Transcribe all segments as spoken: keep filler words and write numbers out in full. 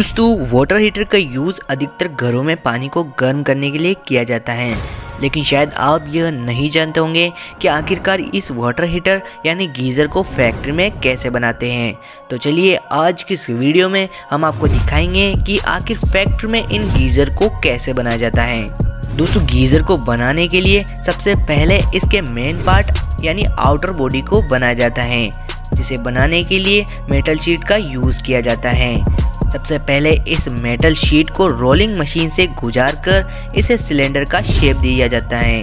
दोस्तों water heater का use अधिकतर घरों में पानी को गर्म करने के लिए किया जाता है, लेकिन शायद आप यह नहीं जानते होंगे कि आखिरकार इस वाटर हीटर यानी गीज़र को फैक्ट्री में कैसे बनाते हैं। तो चलिए आज की इस वीडियो में हम आपको दिखाएंगे कि आखिर फैक्ट्री में इन गीज़र को कैसे बनाया जाता है। दोस्तों गीज़र को बनाने के लिए सबसे पहले इसके मेन पार्ट यानी आउटर बॉडी को बनाया जाता है, जिसे बनाने के लिए मेटल शीट का यूज़ किया जाता है। सबसे पहले इस मेटल शीट को रोलिंग मशीन से गुजार कर इसे सिलेंडर का शेप दिया जाता है।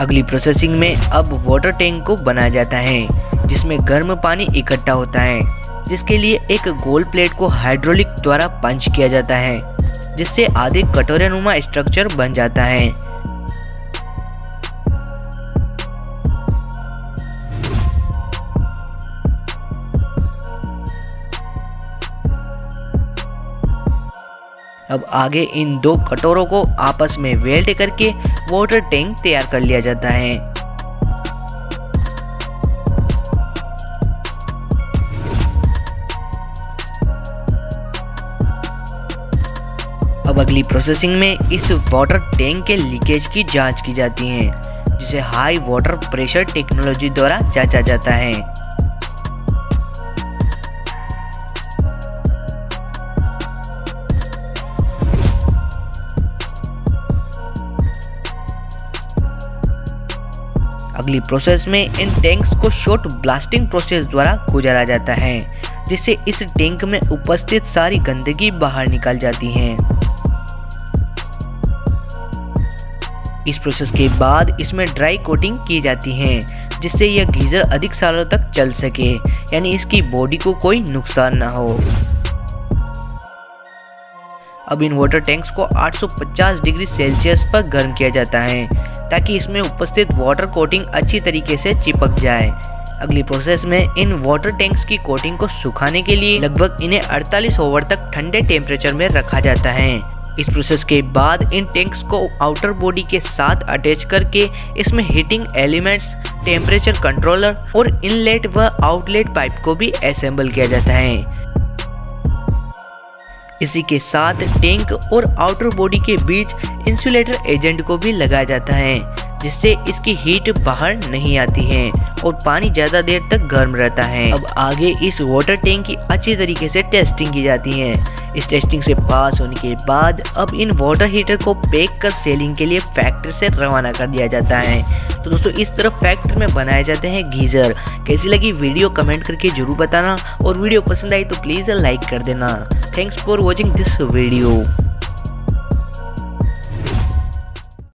अगली प्रोसेसिंग में अब वाटर टैंक को बनाया जाता है, जिसमें गर्म पानी इकट्ठा होता है, जिसके लिए एक गोल प्लेट को हाइड्रोलिक द्वारा पंच किया जाता है, जिससे आधे कटोरे नुमा स्ट्रक्चर बन जाता है। अब आगे इन दो कटोरों को आपस में वेल्ड करके वाटर टैंक तैयार कर लिया जाता है। अब अगली प्रोसेसिंग में इस वाटर टैंक के लीकेज की जांच की जाती है, जिसे हाई वाटर प्रेशर टेक्नोलॉजी द्वारा जांचा जाता है। अगली प्रोसेस में इन टैंक्स को शॉर्ट ब्लास्टिंग प्रोसेस द्वारा गुजारा जाता है, जिससे इस टैंक में उपस्थित सारी गंदगी बाहर निकाल जाती है। इस प्रोसेस के बाद इसमें ड्राई कोटिंग की जाती है, जिससे यह गीज़र अधिक सालों तक चल सके, यानी इसकी बॉडी को कोई नुकसान ना हो। अब इन वाटर टैंक्स को आठ सौ पचास डिग्री सेल्सियस पर गर्म किया जाता है, ताकि इसमें उपस्थित वाटर कोटिंग अच्छी तरीके से चिपक जाए। अगली प्रोसेस में इन वाटर टैंक्स की कोटिंग को सुखाने के लिए लगभग इन्हें अड़तालीस ओवर तक ठंडे टेम्परेचर में रखा जाता है। इस प्रोसेस के बाद इन टैंक्स को आउटर बॉडी के साथ अटैच करके इसमें हीटिंग एलिमेंट्स, टेम्परेचर कंट्रोलर और इनलेट व आउटलेट पाइप को भी असेंबल किया जाता है। इसी के साथ टैंक और आउटर बॉडी के बीच इंसुलेटर एजेंट को भी लगाया जाता है, जिससे इसकी हीट बाहर नहीं आती है और पानी ज़्यादा देर तक गर्म रहता है। अब आगे इस वाटर टैंक की अच्छी तरीके से टेस्टिंग की जाती है। इस टेस्टिंग से पास होने के बाद अब इन वाटर हीटर को पैक कर सेलिंग के लिए फैक्ट्री से रवाना कर दिया जाता है। तो दोस्तों इस तरह फैक्ट्री में बनाए जाते हैं गीज़र। कैसी लगी वीडियो कमेंट करके जरूर बताना, और वीडियो पसंद आई तो प्लीज़ लाइक कर देना। Thanks for watching this video.